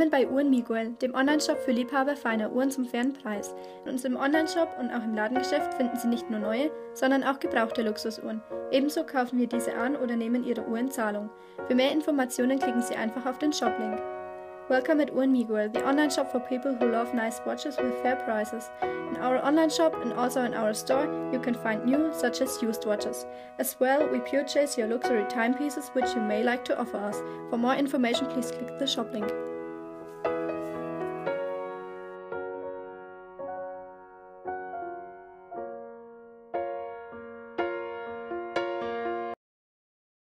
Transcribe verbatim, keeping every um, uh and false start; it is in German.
Willkommen bei Uhren Miquel, dem Onlineshop für Liebhaber feiner Uhren zum fairen Preis. In unserem Onlineshop und auch im Ladengeschäft finden Sie nicht nur neue, sondern auch gebrauchte Luxusuhren. Ebenso kaufen wir diese an oder nehmen Ihre Uhr in Zahlung. Für mehr Informationen klicken Sie einfach auf den Shop-Link. Welcome at Uhren Miquel, the online shop for people who love nice watches with fair prices. In our online shop and also in our store, you can find new, such as used watches. As well, we purchase your luxury timepieces which you may like to offer us. For more information, please click the shop link.